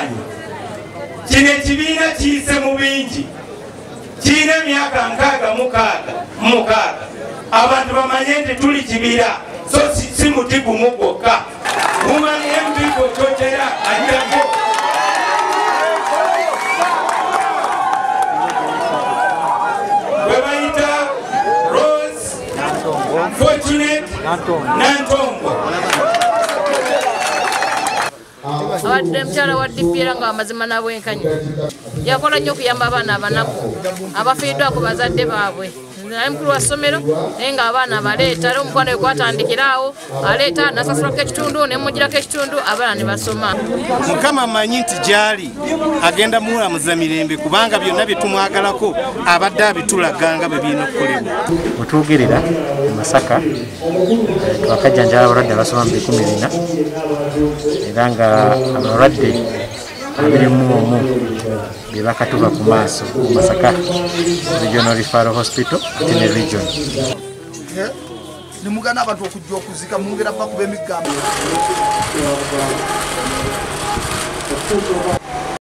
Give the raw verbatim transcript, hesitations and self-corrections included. amaanyi. Kino ekibiina kiyise mu bingi. Kirina emyaka nkaaga mukaaga mukaaga. Abantu bamanye nti tuli kibiira. So si mutibu mugokka. Mumanye mutibu kyotera ajjako. Gwe bayita Rose Fortunate Nantongo. Abadde mukyala wa D P R nga amazima n'abwenkanya yakola nnyo okuyamba abaana abanaku abafiiriddwa ku bazadde baabwe naye mukulu wa ssomero naye ng'abaana abaleeta era omukwano gwe gwatandikiraawo aleeta n'asasulako ekitundu ne mumugirako ekitundu abaana ne basoma. Mukama amanyi nti gy'ali agenda muwulamuza mirembe kubanga byonna bye tumwagalako abadde abitulaganga bwe birina okukolebwa. Wetuugerera e Masaka twakajjanjala abalwadde abasoma mu bikumi bina era nga abalwadde abirimu omu bye bakatuba ku maaso ku Masaka Regional Referral Hospital ate ne region. Nimugana abantu okujja okuzika mwongera kuba kuba emigambo.